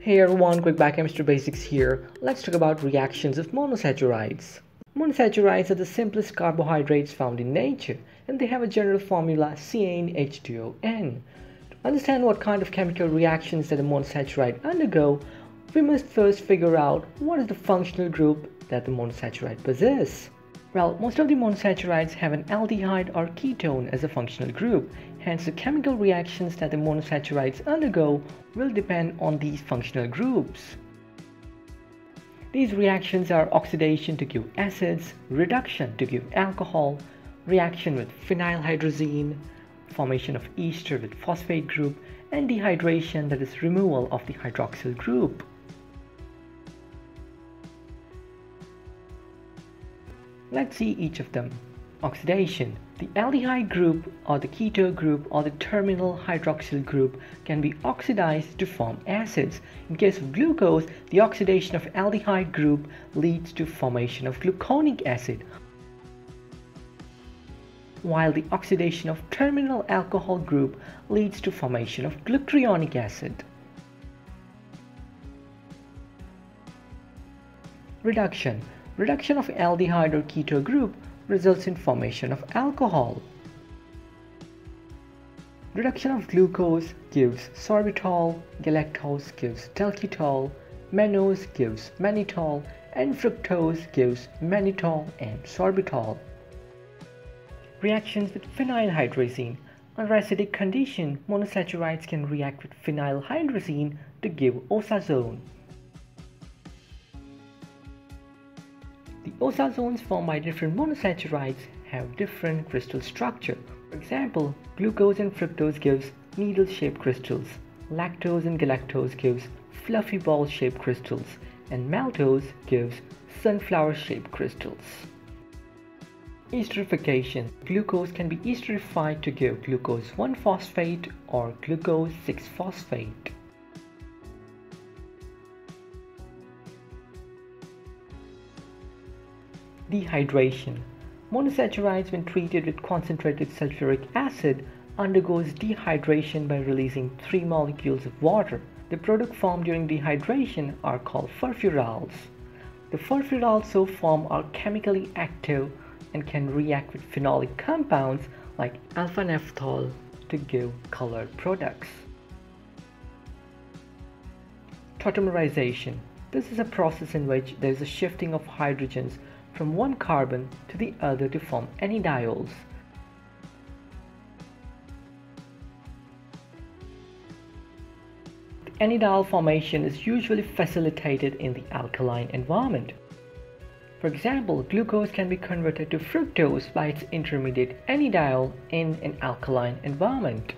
Hey everyone, quick back chemistry basics here. Let's talk about reactions of monosaccharides. Monosaccharides are the simplest carbohydrates found in nature, and they have a general formula CnH2ON. To understand what kind of chemical reactions that a monosaccharide undergo, we must first figure out what is the functional group that the monosaccharide possesses. Well, most of the monosaccharides have an aldehyde or ketone as a functional group, hence the chemical reactions that the monosaccharides undergo will depend on these functional groups. These reactions are oxidation to give acids, reduction to give alcohol, reaction with phenylhydrazine, formation of ester with phosphate group, and dehydration, that is removal of the hydroxyl group. Let's see each of them. Oxidation. The aldehyde group or the keto group or the terminal hydroxyl group can be oxidized to form acids. In case of glucose, the oxidation of aldehyde group leads to formation of gluconic acid, while the oxidation of terminal alcohol group leads to formation of glucuronic acid. Reduction. Reduction of aldehyde or keto group results in formation of alcohol. Reduction of glucose gives sorbitol, galactose gives dulcitol, mannose gives mannitol, and fructose gives mannitol and sorbitol. Reactions with phenylhydrazine. Under acidic condition, monosaccharides can react with phenylhydrazine to give osazone. The osazones formed by different monosaccharides have different crystal structure. For example, glucose and fructose gives needle-shaped crystals, lactose and galactose gives fluffy ball-shaped crystals, and maltose gives sunflower-shaped crystals. Esterification. Glucose can be esterified to give glucose-1-phosphate or glucose-6-phosphate. Dehydration. Monosaccharides, when treated with concentrated sulfuric acid, undergoes dehydration by releasing 3 molecules of water. The product formed during dehydration are called furfurals. The furfurals so formed are chemically active and can react with phenolic compounds like alpha-naphthol to give colored products. Tautomerization. This is a process in which there is a shifting of hydrogens from one carbon to the other to form enediols. The enediol formation is usually facilitated in the alkaline environment. For example, glucose can be converted to fructose by its intermediate enediol in an alkaline environment.